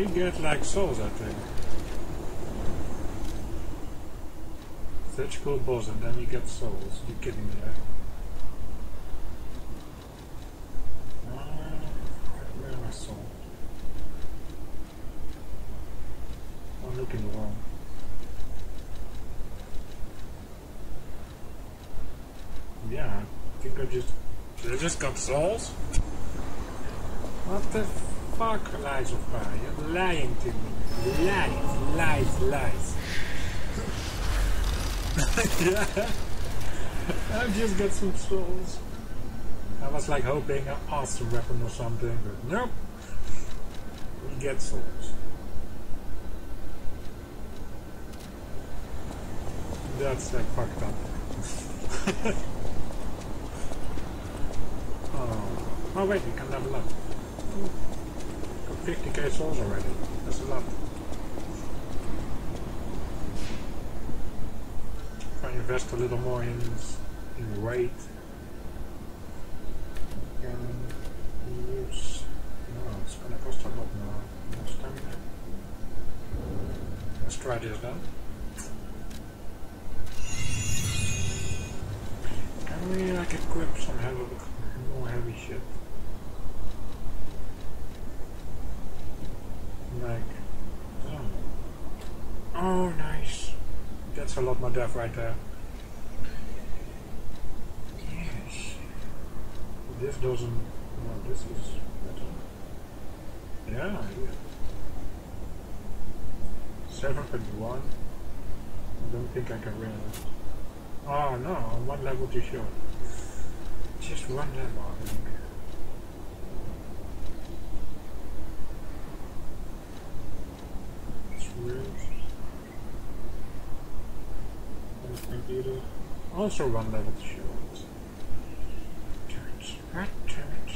We get like souls, I think. Surgical boson, then you get souls. You're kidding me, right? Where am I soul? I'm looking wrong. Yeah, I think I just got souls. What the fuck, Lies of P? You're lying to me. Lies. Yeah. I've just got some souls. I was like hoping an awesome weapon or something, but nope. We get souls. That's like fucked up. Oh wait, we can level up. Got 50k souls already. That's a lot. Invest a little more in weight. Can use. No, it's gonna cost a lot more stamina. Let's try this then. Can we like equip some more heavy shit? Like, oh nice. That's a lot more death right there. Yes. This doesn't. No, this is better. Yeah. 7.1. I don't think I can win it. Oh no, I'm one level too short. Just one level, I think. It's weird. Computer. Also one level to show it. Turret, right, turret.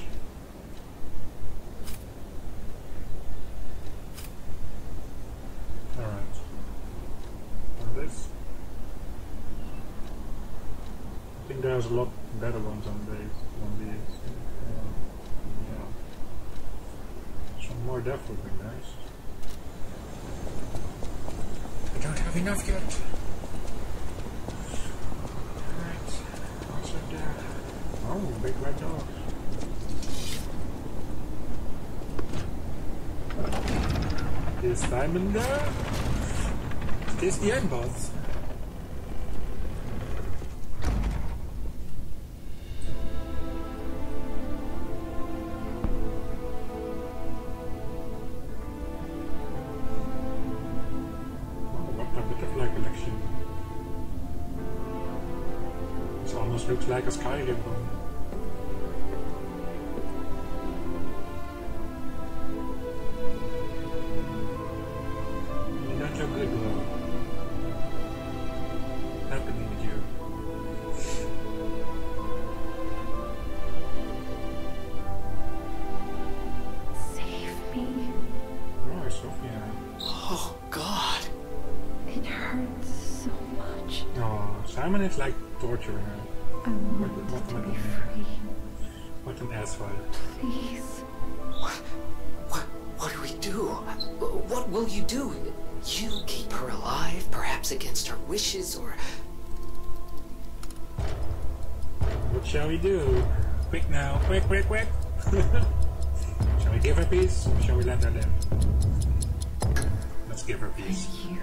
Alright. And this. I think there's a lot better ones on these. Yeah. Some more depth would be nice. I don't have enough yet. Oh, big red dog. Is Simon there? Is this the end boss? Looks like a Skyrim one. You're not so good though. Happening with you. Save me. Oh, Sophia. Oh God. It hurts so much. Oh, Simon is like torturing her. I want to be free. What an asshole. Please. What do we do? What will you do? You keep her alive, perhaps against her wishes, or... What shall we do? Quick now, quick! Shall we give her peace, or shall we let her live? Let's give her peace. Thank you.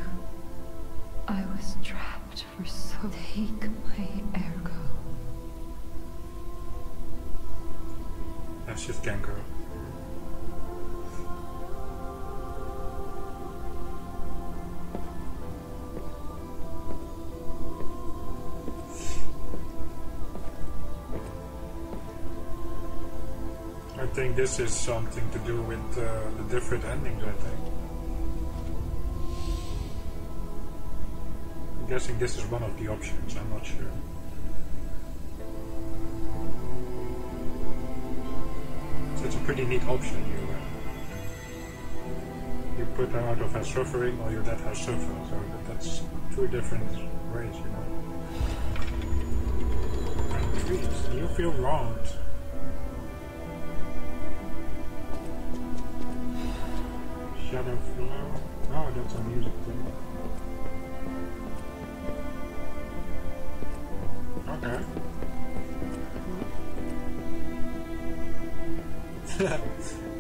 I was trapped for so long. Take my ergo. That's just Gangrel. I think this is something to do with the different endings, I think. I'm guessing this is one of the options, I'm not sure. It's a pretty neat option. You put her out of her suffering, or you let her suffer. So that's two different ways, you know. And please, you feel wronged. Shadow Flower. Oh, that's a music thing. Okay.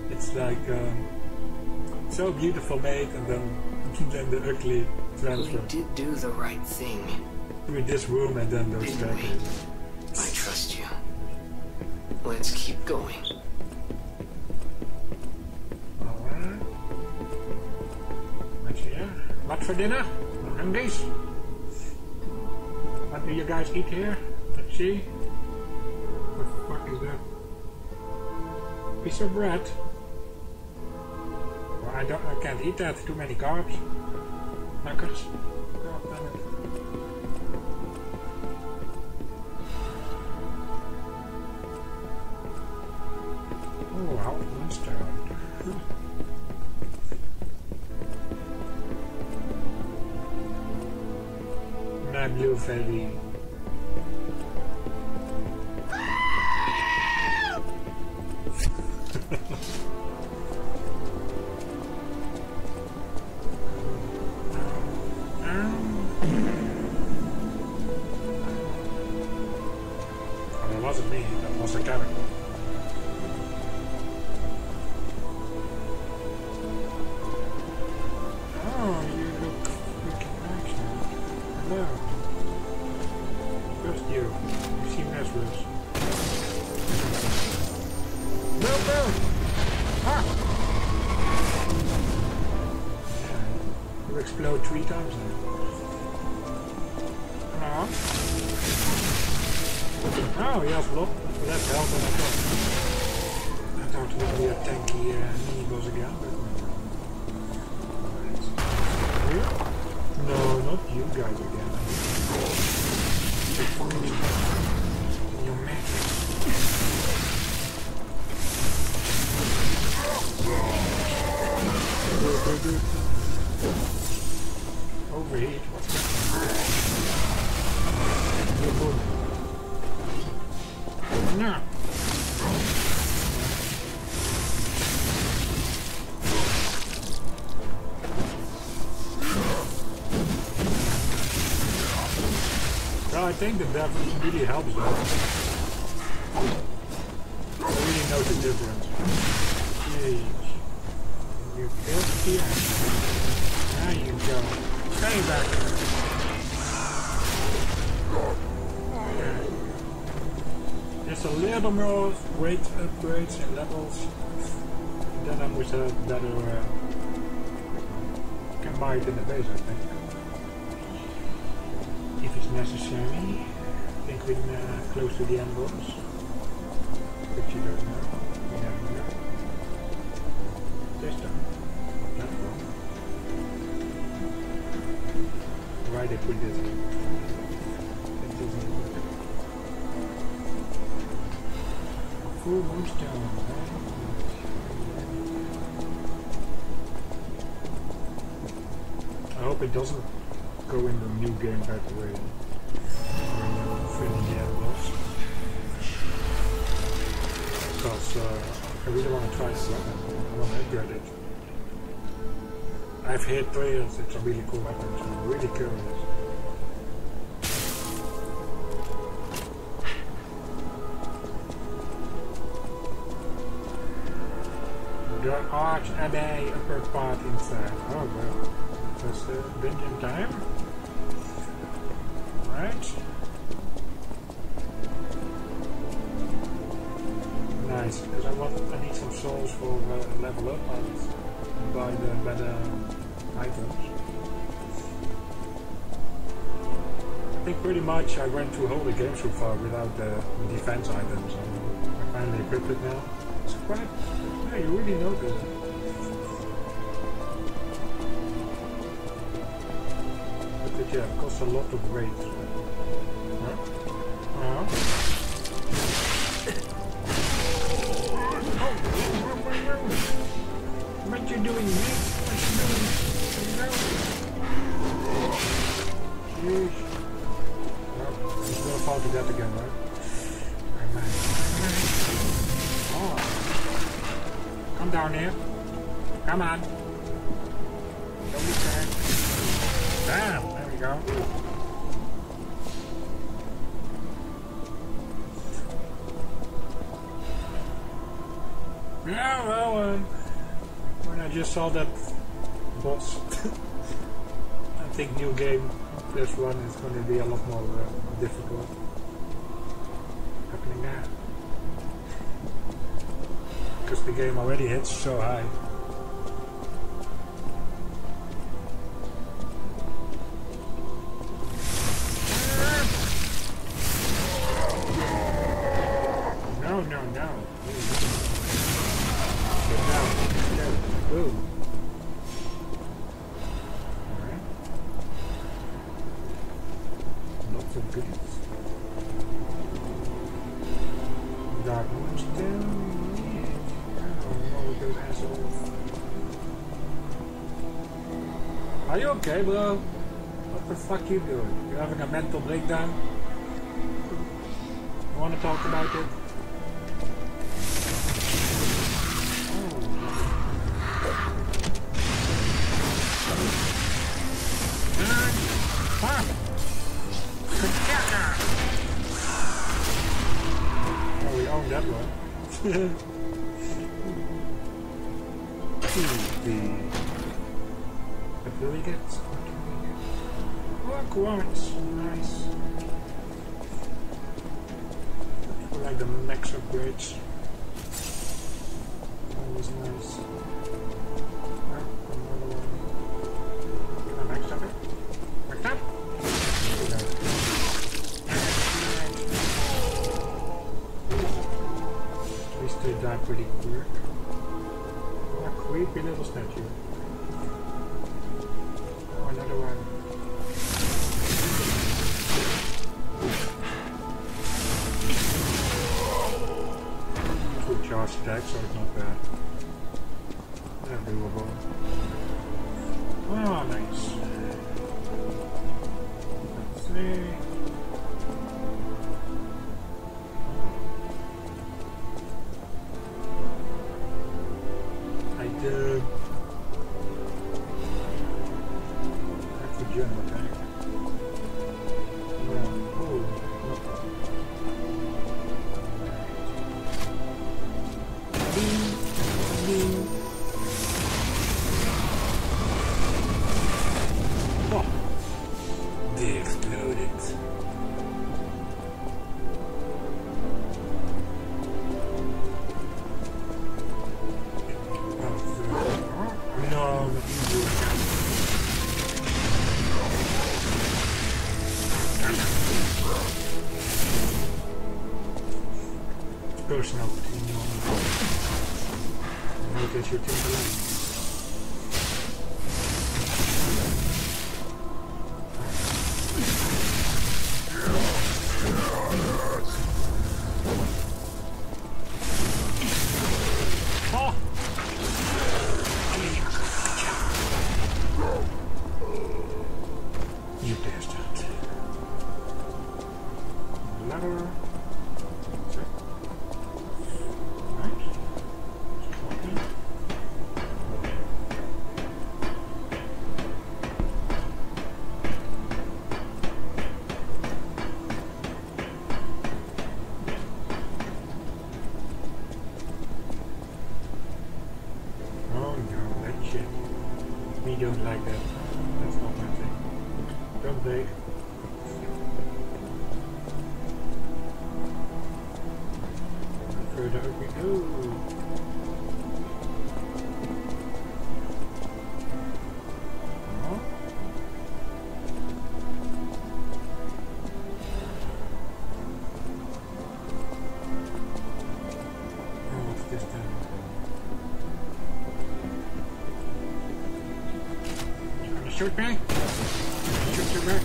It's like so beautiful made, and then the ugly transfer. We did do the right thing. With this room and then those staircases. I trust you. Let's keep going. Alright. What's here? What for dinner? Mondays? What do you guys eat here? Let's see. What the fuck is that? Piece of bread. Well, I can't eat that. Too many carbs. Knuckers. God damn it. Oh, how monster. My blue fairy. That wasn't me, that was a character. Oh, you look freaking excellent. Hello. Just you seem restless. No, no! Ah! Yeah, you explode 3 times now. Oh, yes, look, less health than I thought. I thought it would be a tanky mini-boss again, but no. No, not you guys again. You fucking shit. You mad. Overheat, what's that? No. What well, I think that really helps though. I really know the difference. Jeez. You killed here. There you go. Stay back. Okay. Just a little more weight upgrades and levels, then I would have better, can buy it in the base I think, if it's necessary. I think we're close to the end boss, but you don't know, we never know. This time, platform. Why they put this in? That doesn't work. Full monster. I hope it doesn't go in the new game right away. Because I really want to try something. I want to upgrade it. I've heard players, it's a really cool weapon, so I'm really curious. The arch abbey upper part inside. Oh well, it was dungeon time. Right. Nice, because I need some souls for level up and buy the better items. I think pretty much I went through all the game so far without the defense items. I finally equipped it now. It's quite... Yeah, you really know this. But it, yeah, costs a lot of weight. Huh? What you doing, man? What you doing? Jeez. Well, he's gonna fall to death again, right? Oh. Come down here. Come on. Don't be sad. Bam! There we go. Yeah, well, when I just saw that boss, I think new game plus one is going to be a lot more difficult. What's happening now? Because the game already hits so high. Hey bro, what the fuck you doing? You're having a mental breakdown? You wanna talk about it? Oh, oh we owned that one. Do we get? What do we get? Work once, nice. Like the max upgrades. Always nice. Another one. Can I max up it? Max up? Here we go. Nice. At least they die pretty quick. What a creepy little statue. Attack, so it's not bad. They're doable. Oh, nice. Let's see. I do. That's the general attack. Don't like that. That's not my thing. Don't they? Further up we go. Oh, what's this then? Shoot me! Shoot your back!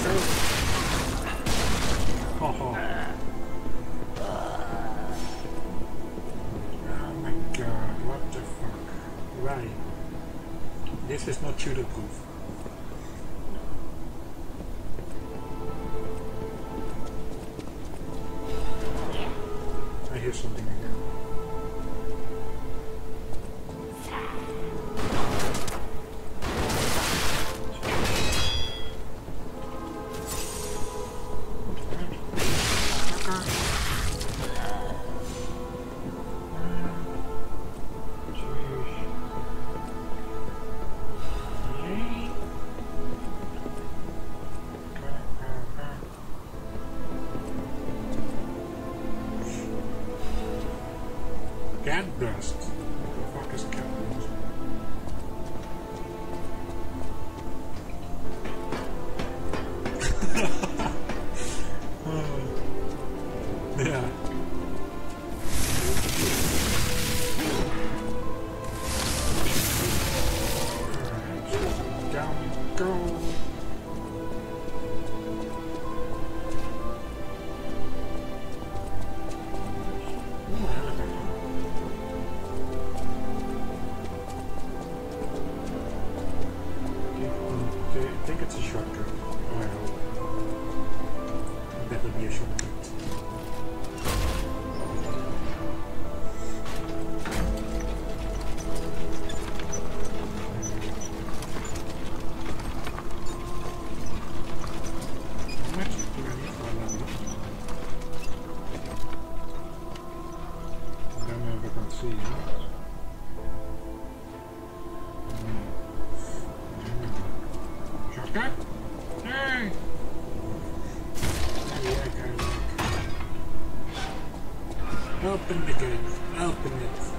Shoot! Oh my god, what the fuck? Why? This is not shooter-proof. I hear something again. Cat dust. What the fuck is cat dust? Open the gate. Open it. Nice.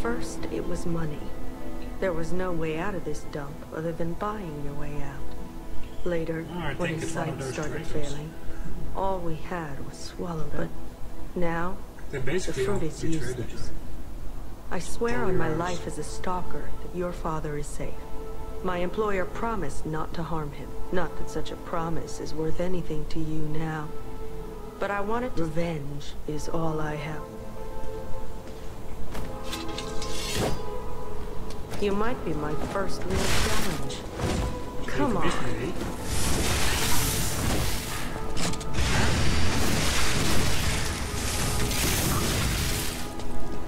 First, it was money. There was no way out of this dump other than buying your way out. Later, when his sight started failing, all we had was swallowed up. But now, the fruit is useless. I swear on my life as a stalker that your father is safe. My employer promised not to harm him. Not that such a promise is worth anything to you now. But I wanted to... Revenge is all I have. You might be my first real challenge. Come on.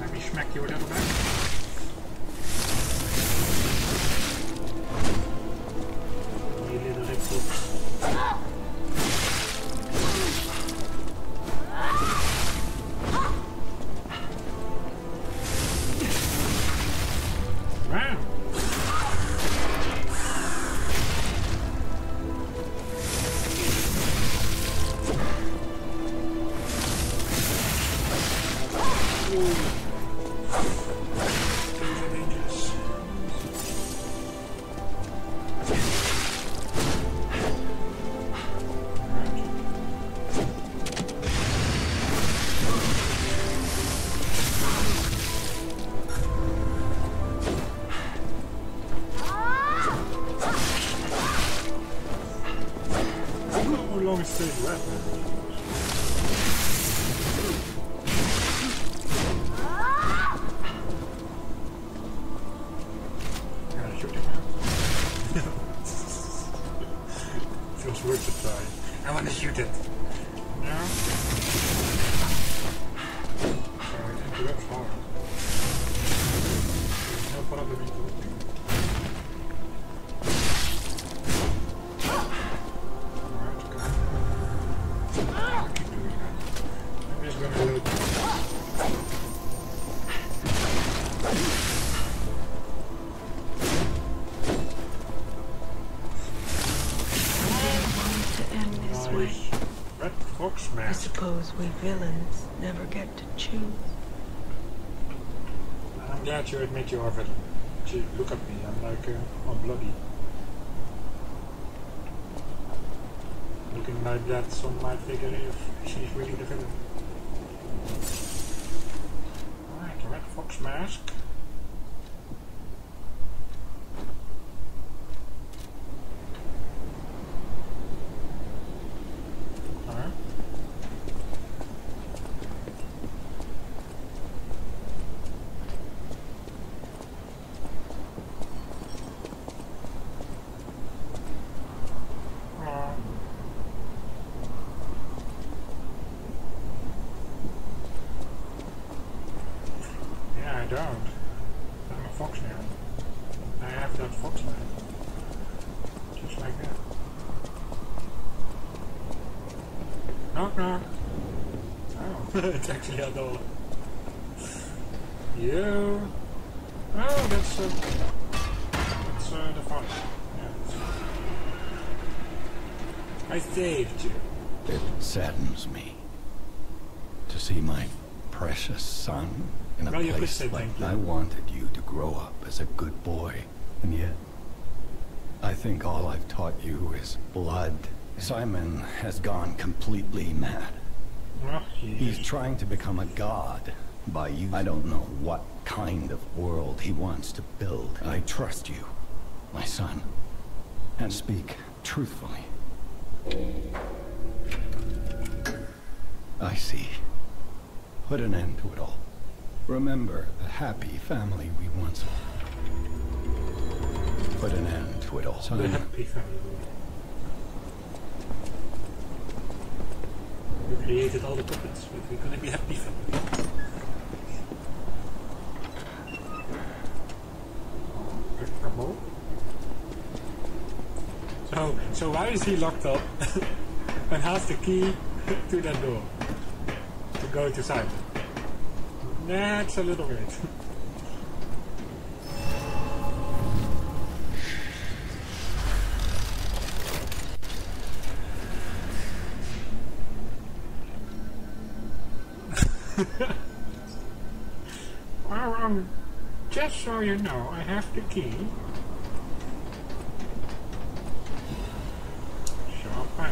Let me smack you with that back. You little I suppose we villains never get to choose. I'm glad you admit you are a villain. Gee, look at me, I'm like, all bloody. Looking like that, some might figure if she's really the villain. Alright, red fox mask. It's actually a dollar. Yeah. Oh, that's the fun. Yeah. I saved you. It saddens me to see my precious son in a place like I wanted you to grow up as a good boy, and yet I think all I've taught you is blood. Simon has gone completely mad. He's trying to become a god by using I don't know what kind of world he wants to build. I trust you, my son, and speak truthfully. I see. Put an end to it all. Remember the happy family we once were. Put an end to it all. Son. The happy family. We created all the puppets, but we're gonna be happy family. So why is he locked up and has the key to that door to go to Simon? That's a little weird. Well, just so you know, I have the key. So,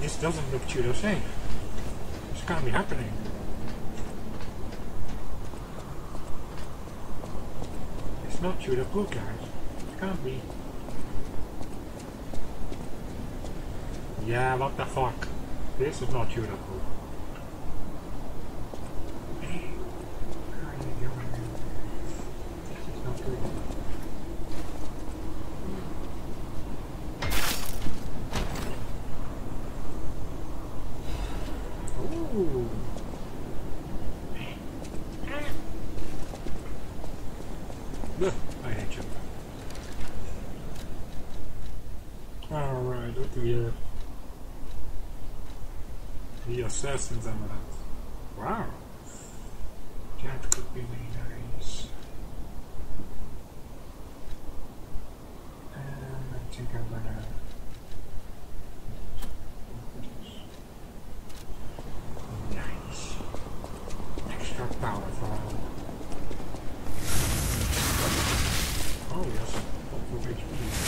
this doesn't look pseudo-safe. This can't be happening. It's not pseudo-proof, guys. It can't be. Yeah, what the fuck? This is not pseudo-proof. Assassins and that. Wow. That could be really nice. And I think I'm gonna. Nice. Extra powerful. Oh, yes. Hopefully, HP.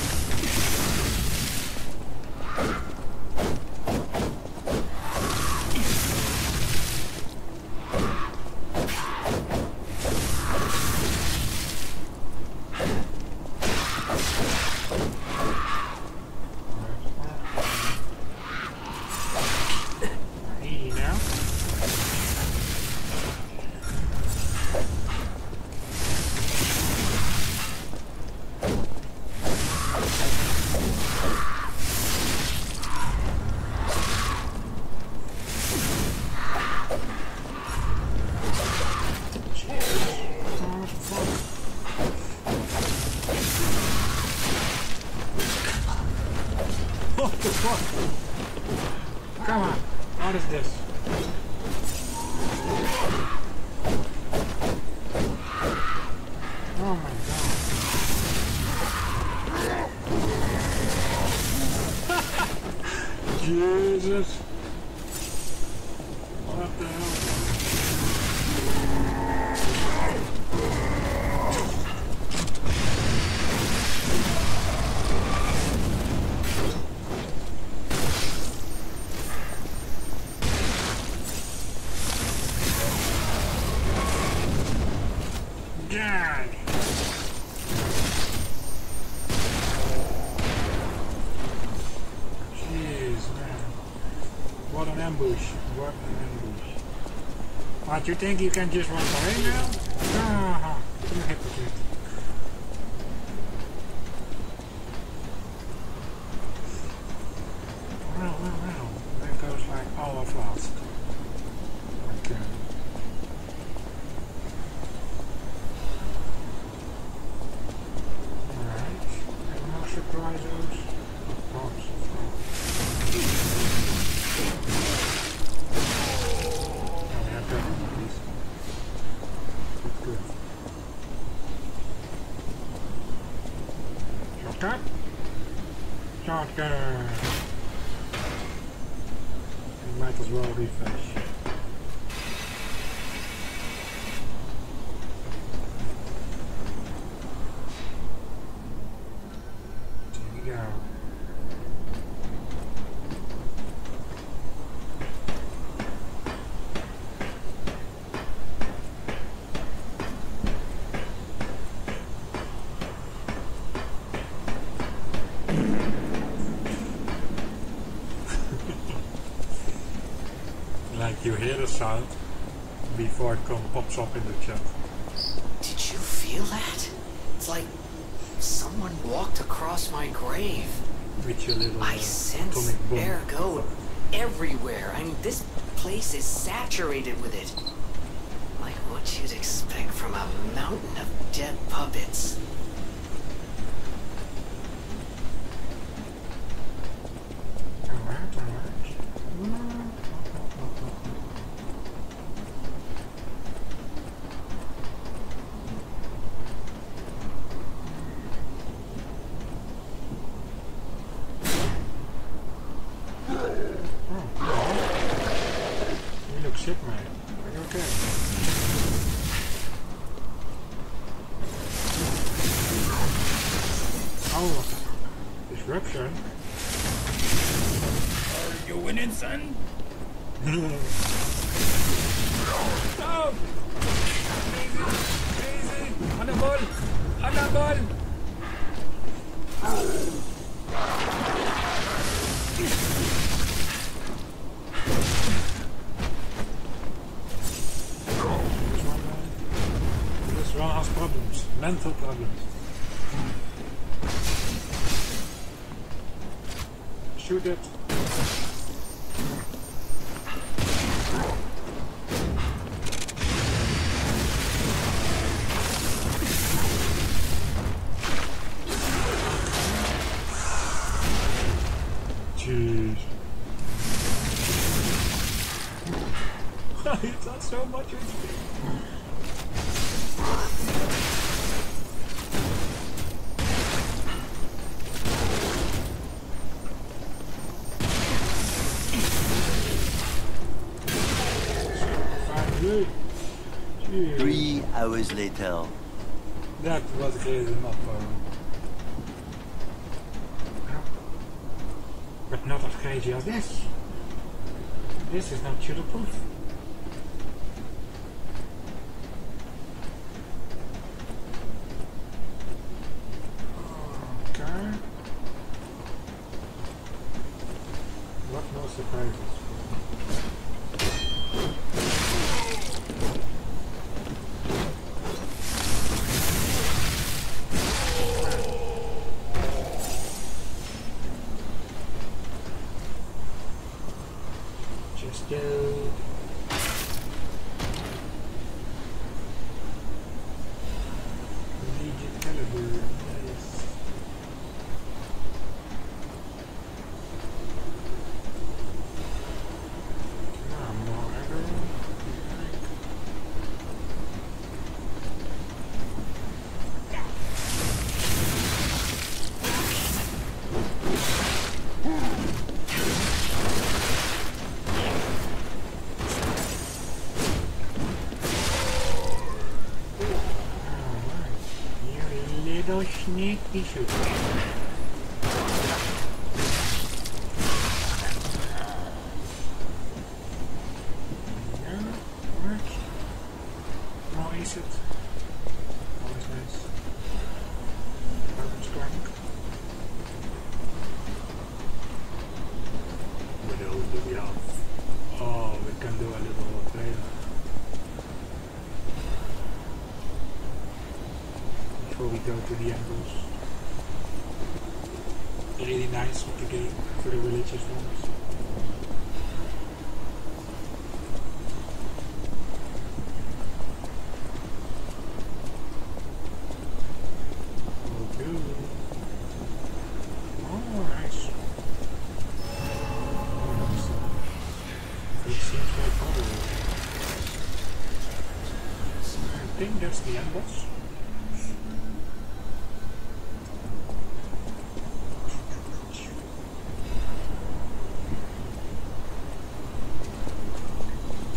ambush. What an ambush. What, you think you can just run away now? Ah, you hypocrite. Well, well, well. That goes like all of last. Okay. Alright. And no surprises. Of course, of course. Oh, yeah, please. Good. Shortcut. Shortcut. Might as well refresh. You hear the sound before it pops up in the chat. Did you feel that? It's like someone walked across my grave. With your little I sense air go everywhere. I mean, this place is saturated with it. Like what you'd expect from a mountain of dead puppets. Shoot it. Jeez. It's not so much HP. Later. That was crazy enough for him. But not as crazy as this. This is not shooter-proof. Okay. What no surprises. Sneaky shoot. What else do we have? Oh, we can do a little prayer. Before we go to the angles. Really nice what you get for the religious ones. The end boss.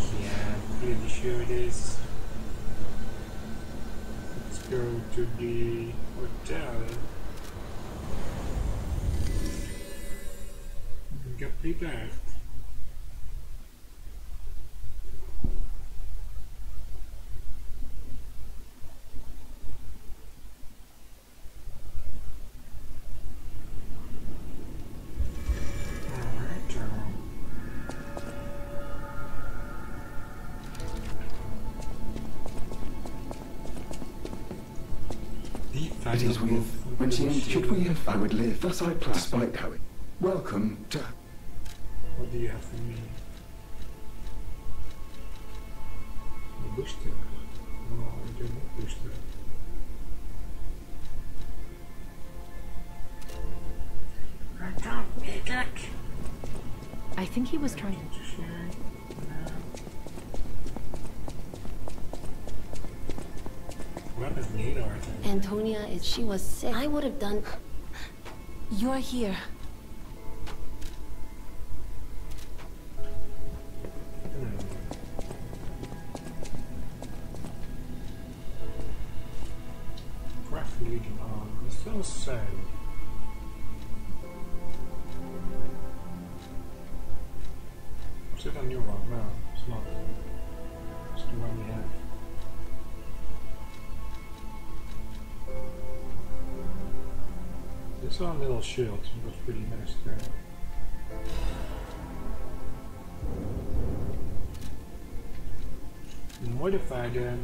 Yeah, I'm pretty sure it is. Let's go to the hotel. Get prepared. It is with, when should we have, I would live, thus I plan, despite how it, welcome to... What do you have for me? A booster? No, I don't want a booster. I can't make it! I think he was trying to share. Antonia, if she was sick, I would have done... You're here. Craft leading on. It's so sad. Sit on your one now. It's not. It's the one we have. I saw a little shield, it was pretty nice there. Modify them.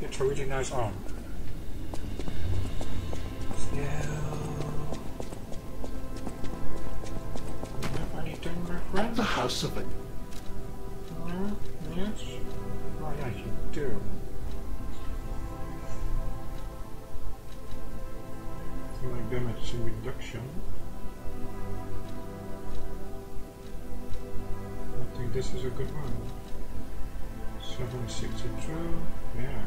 It's a really nice arm. Still... At the house of it. No, yes. Oh yeah, you do. So like damage reduction. I think this is a good one. 762, yeah.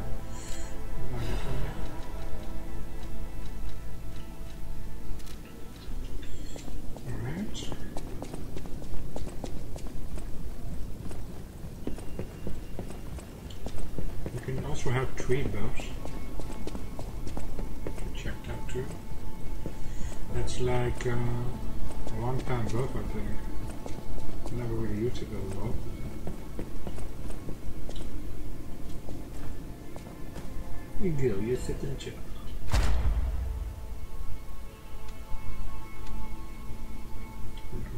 Alright. You can also have 3 buffs. Check that too. That's like a one-time buff, I think. I never really used it a lot. You go, you sit and chill.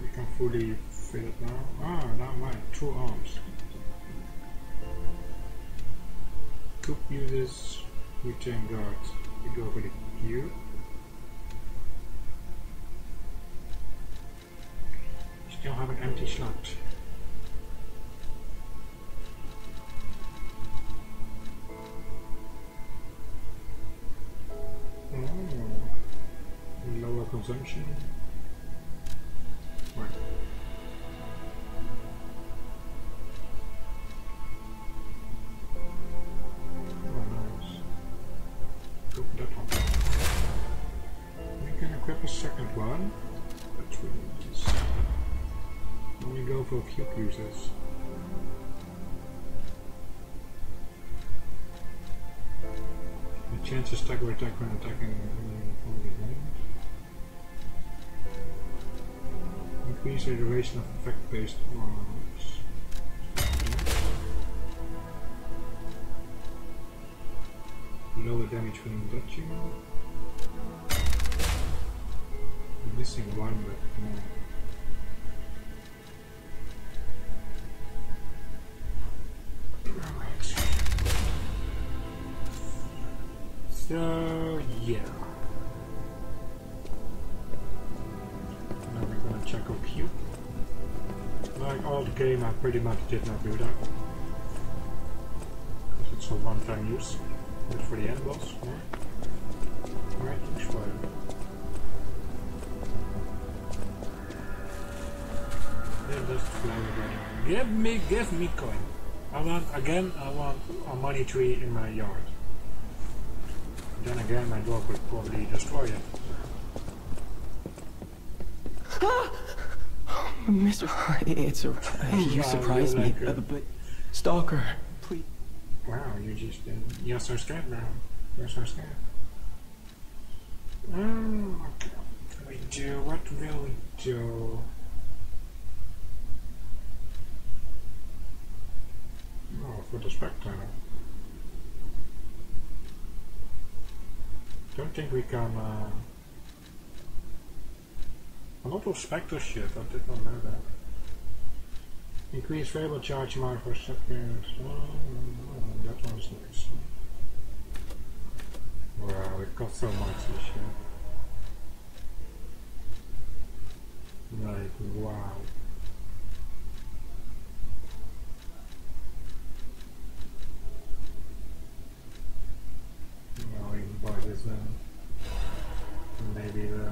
We can fully fit it now. Ah, not mine. 2 arms. Coop uses return guard. We go with you. Still have an empty slot. Consumption. Right. Oh, nice. Go for that one. We can equip a second one. That's really nice. Only go for a few users. The chance to stagger attack when attacking. increase the duration of effect based on. Lower damage when dodging. I'm missing one, but no. So, yeah. Now we're gonna check up here. Like all the game, I pretty much did not do that. Because it's a one time use. Good for the end boss. Alright, let's try it. Yeah, that's flying again. Give me coin. I want a money tree in my yard. Then again, my dog would probably destroy it. Mr. It's a, you surprised me, like but Stalker, please. Wow, you just you're so scared now. You're so scared. Okay. What will we do? What will we do? Oh, for the spectator. Don't think we can. A lot of spectre shit, I did not know that. Increase variable charge amount for seconds. Oh, that one's nice. Wow, it costs so much this year. Like, wow. Well, even buy this then. Maybe the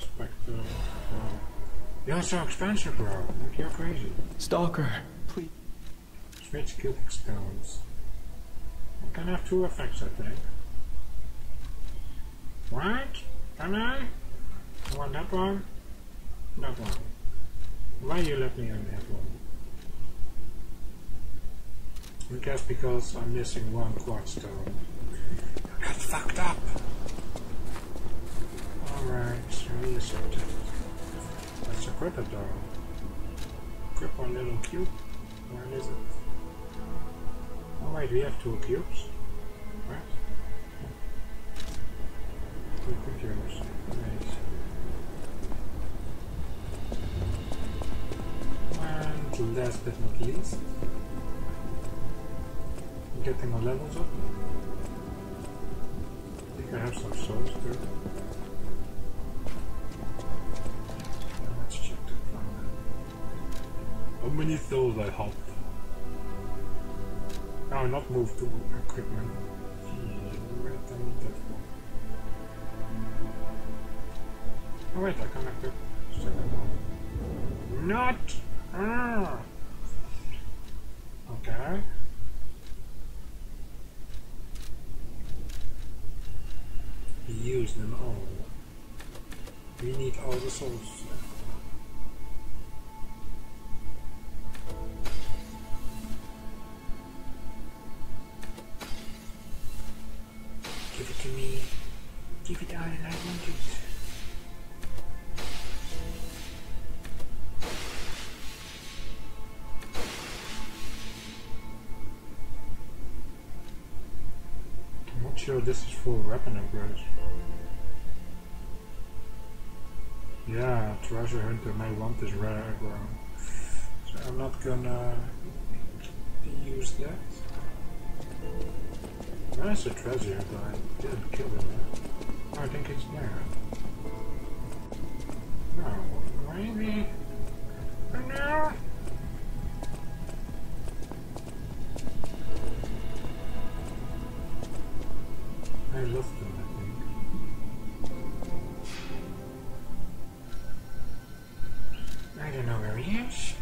Spectre. Wow. You're so expensive, bro. You're crazy. Stalker, please. Switch guild expels. I can have two effects, I think. Right? Can I? I want that one. That one. Why you let me on that one? I guess because I'm missing one quartz stone. That's fucked up! Alright, so you accepted. Let's equip it though. Equip our little cube. Where is it? Oh wait, we have two cubes. Right? Two computers. Nice. And last but not least, getting our levels up. I think I have some souls too. How many souls I have? Now not move to equipment. Oh wait, I can equip. Not! Ah. Okay. Use them all. We need all the souls. Sure, this is for weapon upgrades. Yeah, treasure hunter may want this rare ground. So I'm not gonna use that. Where's the treasure? But I didn't kill him. Oh, I think it's there. No, maybe. No. I lost them, I think. I don't know where he is.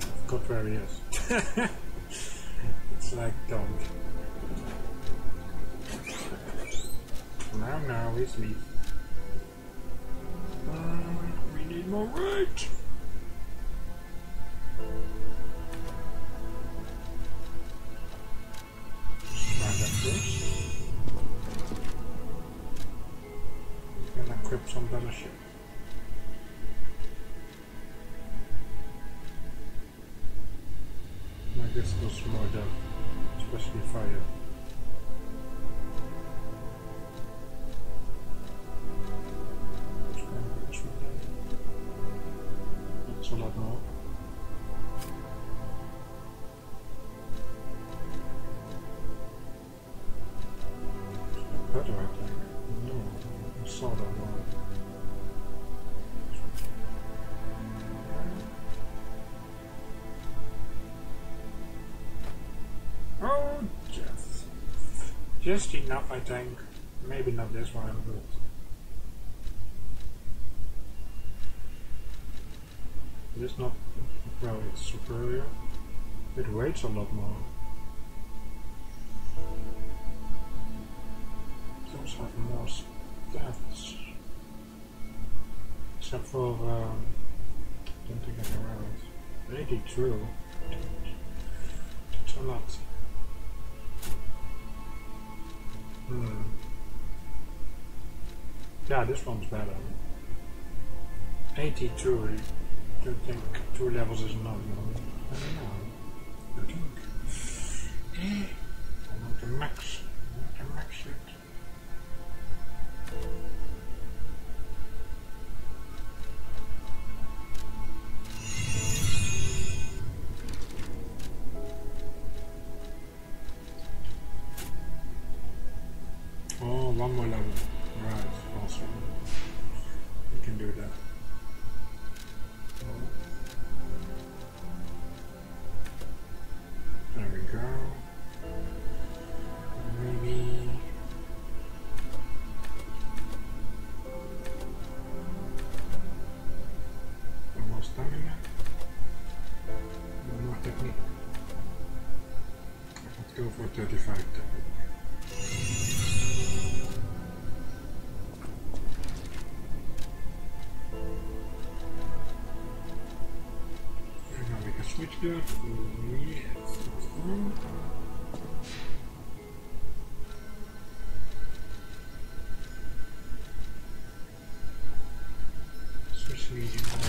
I forgot where he is. It's like dumb. Now, he's leaving. We need more right! Sprzątamy się. Magister Szmoda. Właśnie fajer. Just enough, I think. Maybe not this one, but it's not. Well, it's superior. It weighs a lot more. It also has more stats. Except for I don't think I can remember it. 82. That's a lot. Hmm. Yeah, this one's better. 82, I don't think 2 levels is enough. I don't know. I think I want to max. I want to max it. One more level. Right, awesome. We can do that. There we go. Maybe. More stamina. More technique. Let's go for 35 technique. Good. Yes. Especially in that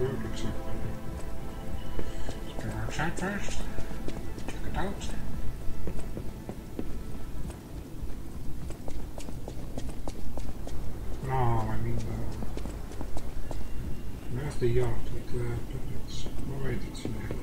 road looks like. Let's go outside first, check it out. No, I mean there's the yard with the puppets. Oh wait, it's in there.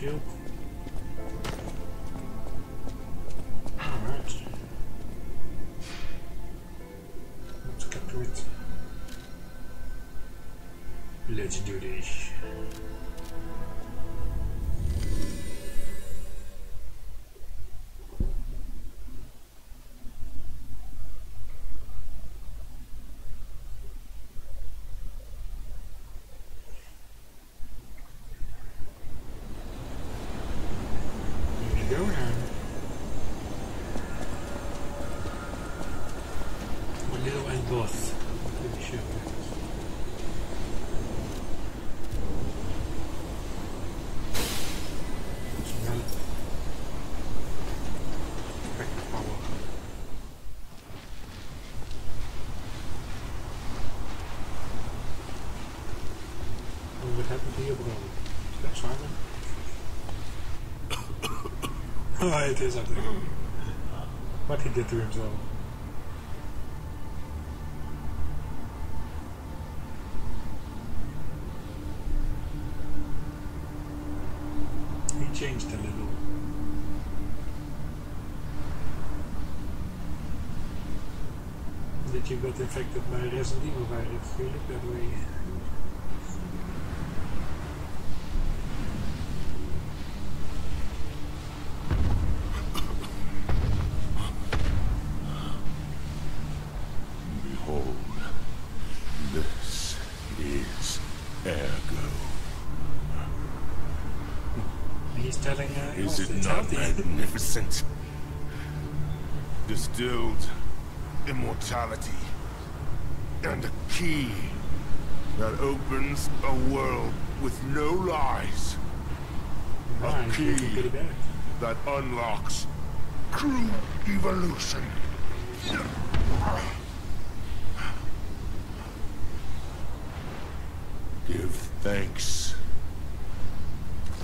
Shield. Alright. Let's get to it. Let's do this. doors. Pretty sure. Oh, it is up there. What he did to himself. He changed a little. That you got infected by Resident Evil virus, you look that way. Magnificent, distilled immortality, and a key that opens a world with no lies. A key that unlocks true evolution. Give thanks.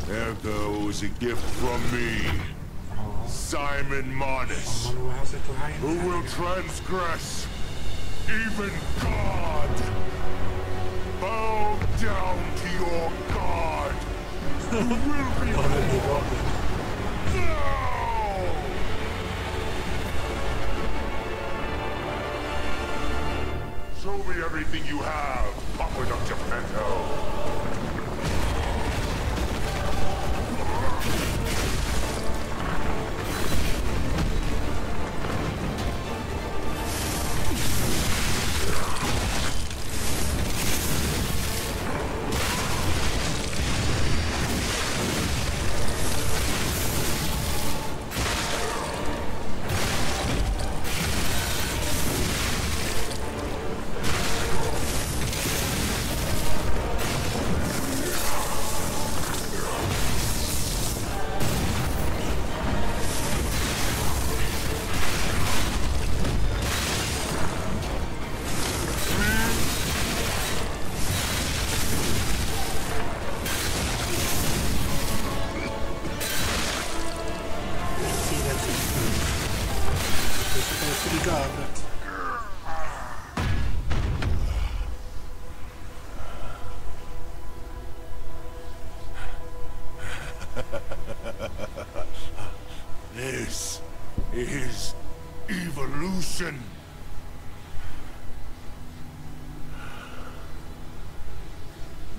Ergo is a gift from me, Simon Manus, who will transgress even God. Bow down to your God. You will be no! Show me everything you have, Aqua Doctor Fento. This is evolution.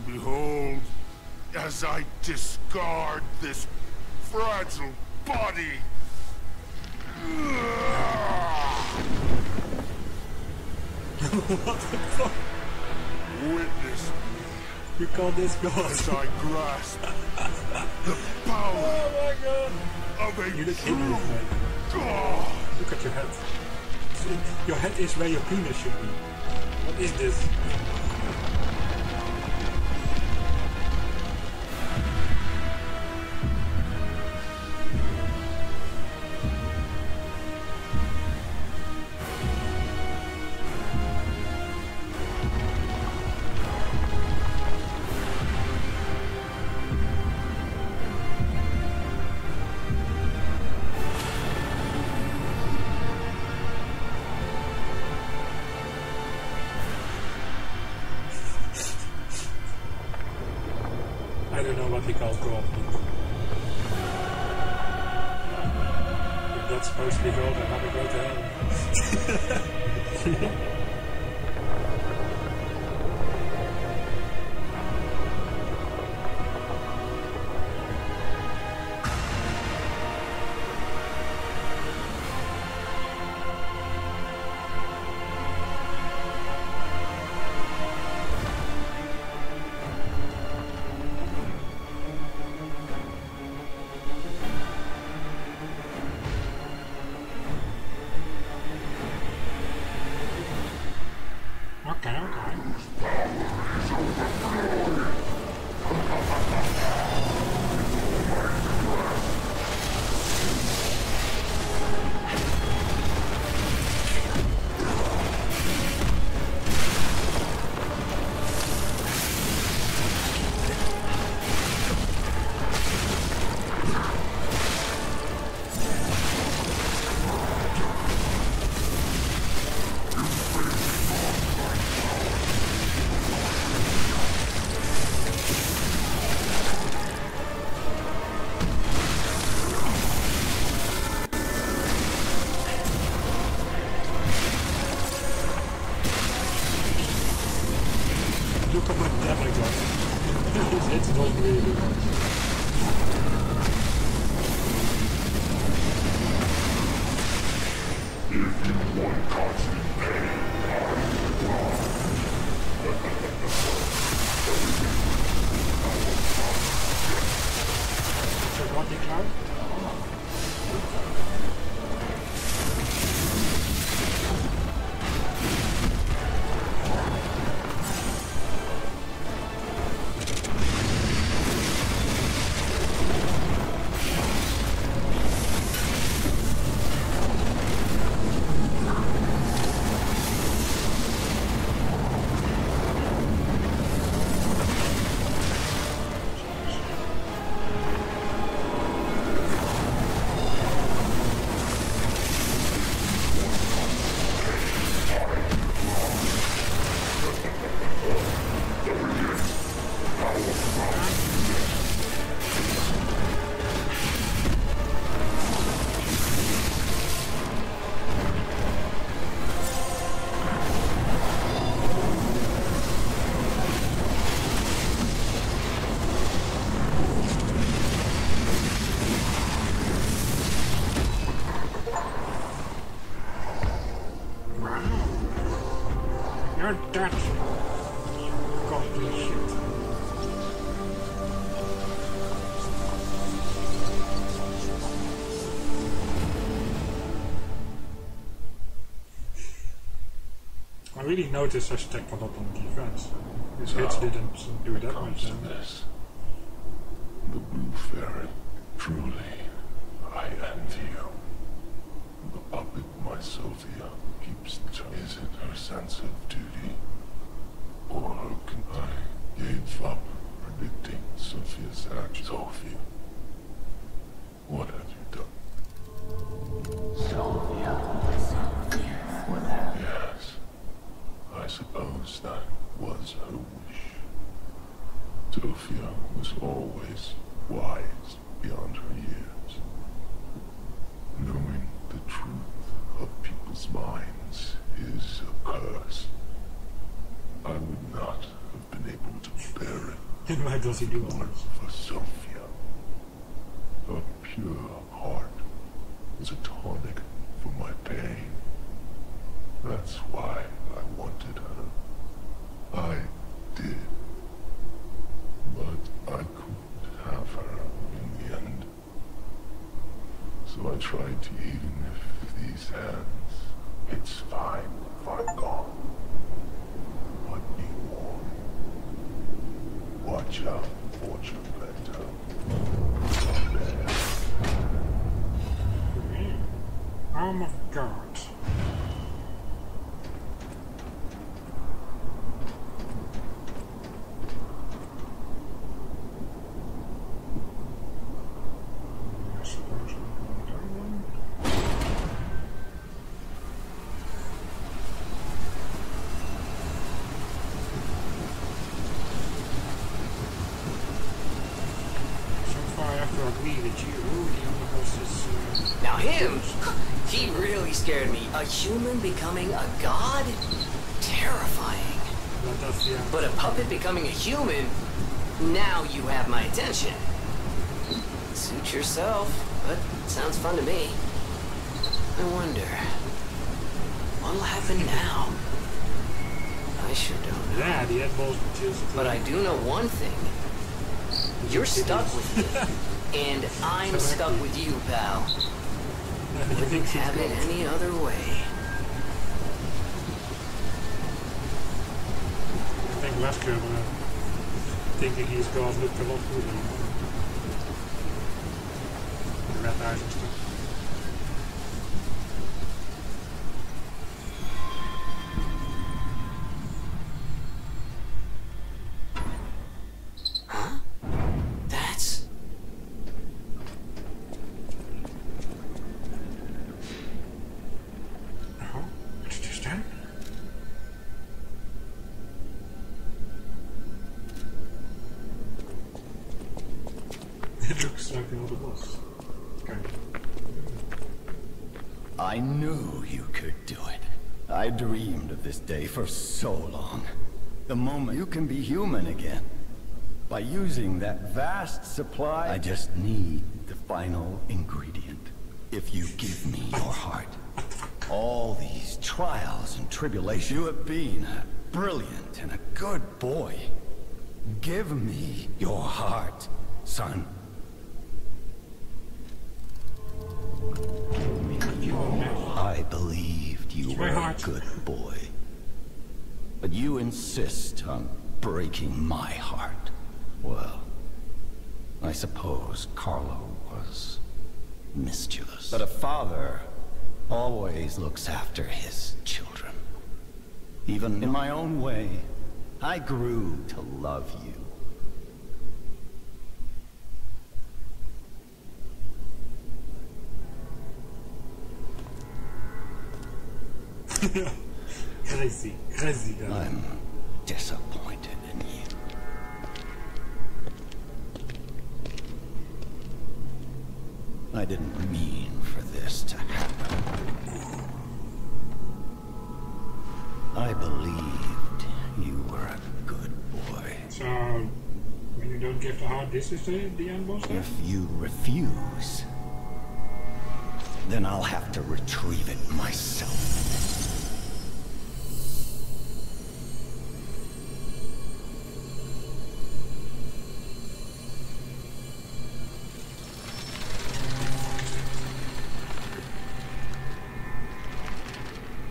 Behold, as I discard this fragile body, witness me. You call this God? As I grasp the power of a true God. Look at your head. Your head is where your penis should be. What is this? I don't know what he called gold. If that's supposed to be gold, I'm gonna go to hell. I really noticed I stacked a lot on defense. His hits didn't do that much. The Blue Ferret, truly, I envy you. The puppet my Sophia keeps is it her sense of duty? Or can I gave up predicting Sophia's action? Sophia, what have you done? Sophia. Yes. I suppose that was her wish. Sophia was always wise beyond her years, knowing the truth of people's minds is a curse. I would not have been able to bear it. And why does he do it? For Sophia, her pure heart was a tonic for my pain. That's why I wanted her. I did. But I couldn't have her in the end. So I tried to even with these hands. It's fine if I'm gone. But be warned. Watch out, fortune better. Arm of God. A human becoming a god? Terrifying. But a puppet becoming a human? Now you have my attention. Suit yourself, but sounds fun to me. I wonder, what'll happen now? I sure don't know. Yeah, the eyeballs too. But I do know one thing. You're stuck with me, and I'm stuck with you, pal. Wouldn't have it any other way. to ask her, but I think his guard looked a lot good and the red eyes and stuff. I knew you could do it. I dreamed of this day for so long. The moment you can be human again. By using that vast supply, I just need the final ingredient. If you give me your heart, all these trials and tribulations, you have been a brilliant and a good boy. Give me your heart, son. I believed you were a good boy, but you insist on breaking my heart. Well, I suppose Carlo was mischievous, but a father always looks after his children. Even in my own way, I grew to love you. Crazy, crazy guy. I'm disappointed in you. I didn't mean for this to happen. I believed you were a good boy. So, when you don't give the heart, this is the end boss? If you refuse, then I'll have to retrieve it myself.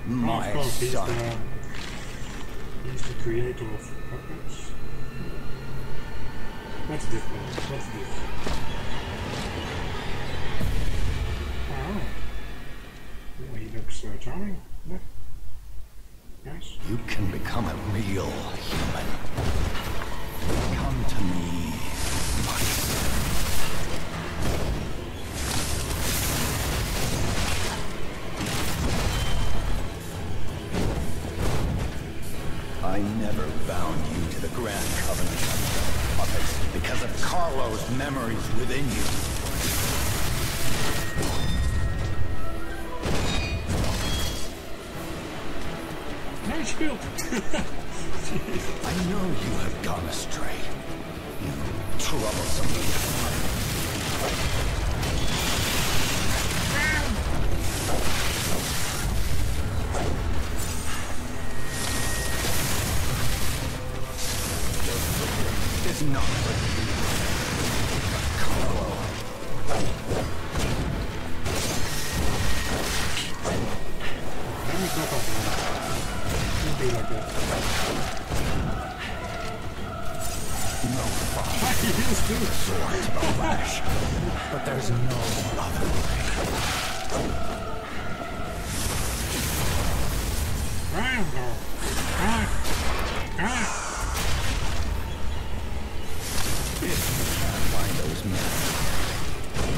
My son. He's the creator of puppets. What's different? What's different? Oh. He looks charming. Look. Nice. You can become a real human. Come to me, my son. I never bound you to the Grand Covenant of puppets because of Carlo's memories within you. Nice build. I know you have gone astray. You troublesome little. Not with Carlo. No sword to the flesh, but there's no other way.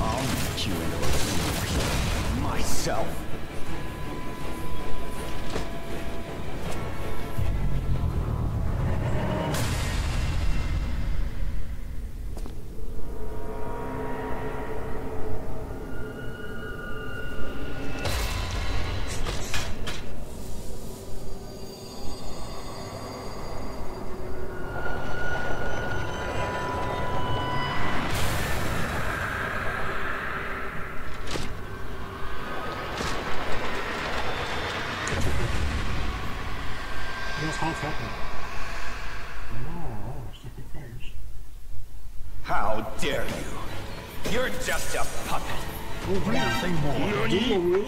I'll make you into a fool myself. Dare you? You're just a puppet. Oh, nothing more. You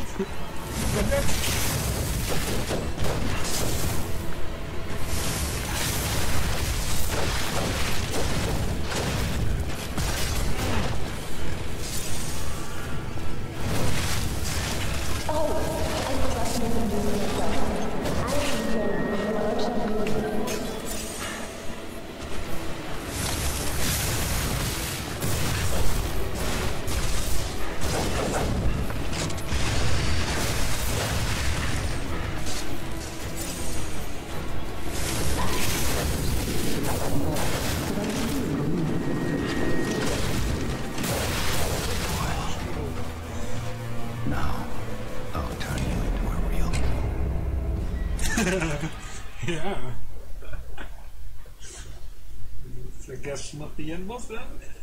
Yeah. So I guess not the end was that.